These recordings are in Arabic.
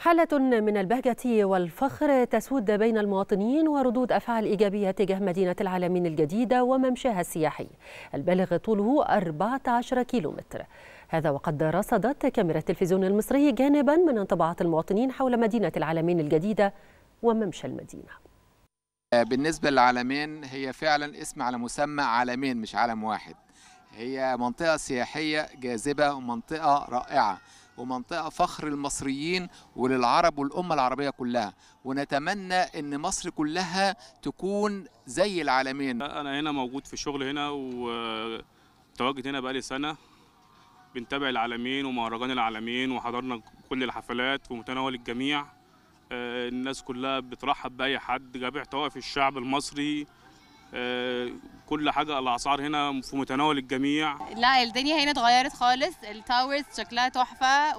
حالة من البهجة والفخر تسود بين المواطنين وردود أفعال إيجابية تجاه مدينة العلمين الجديدة وممشاها السياحي البالغ طوله 14 كيلومتر. هذا وقد رصدت كاميرا التلفزيون المصري جانبا من انطباعات المواطنين حول مدينة العلمين الجديدة وممشى المدينة. بالنسبة للعلمين هي فعلا اسم على مسمى عالمين مش عالم واحد. هي منطقة سياحية جاذبة ومنطقة رائعة ومنطقة فخر للمصريين وللعرب والأمة العربية كلها، ونتمنى أن مصر كلها تكون زي العالمين. أنا هنا موجود في شغل هنا وتواجد هنا بقالي سنة، بنتابع العالمين ومهرجان العالمين وحضرنا كل الحفلات في متناول الجميع. الناس كلها بترحب بأي حد، جميع طوائف الشعب المصري، كل حاجه الاسعار هنا في متناول الجميع. لا الدنيا هنا اتغيرت خالص، التاورز شكلها تحفه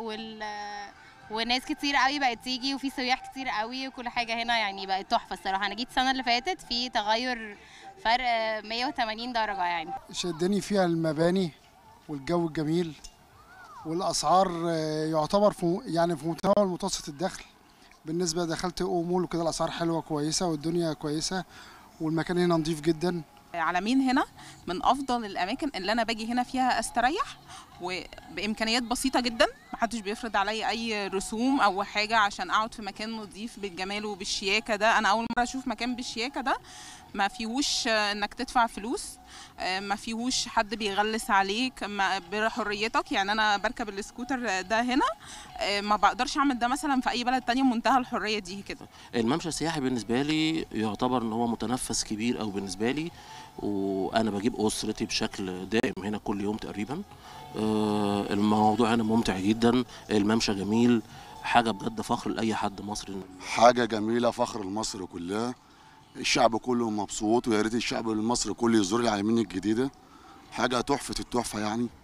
وناس كتير قوي بقت تيجي وفي سياح كتير قوي وكل حاجه هنا يعني بقت تحفه الصراحه. انا جيت السنه اللي فاتت في تغير فرق 180 درجه يعني. شدني فيها المباني والجو الجميل والاسعار، يعتبر في متناول متوسط الدخل. بالنسبه دخلت مول وكده الاسعار حلوه كويسه والدنيا كويسه والمكان هنا نظيف جدا. العلمين هنا من افضل الاماكن اللي انا باجي هنا فيها استريح، وبامكانيات بسيطه جدا، محدش بيفرض عليا اي رسوم او حاجه عشان اقعد في مكان نظيف بالجمال وبالشياكه ده. انا اول مره اشوف مكان بالشياكه ده، ما فيهوش انك تدفع فلوس، ما فيهوش حد بيغلس عليك، بحريتك يعني. انا بركب السكوتر ده هنا، ما بقدرش اعمل ده مثلا في اي بلد تانية. منتهى الحريه دي كده. الممشى السياحي بالنسبه لي يعتبر ان هو متنفس كبير او بالنسبه لي، وانا بجيب اسرتي بشكل دائم هنا كل يوم تقريبا. الموضوع هنا ممتع جدا، الممشى جميل، حاجه بجد فخر لاي حد مصري، حاجه جميله فخر لمصر كلها. الشعب كله مبسوط، ويا ريت الشعب المصري كله يزور العلمين الجديده، حاجه تحفه التحفه يعني.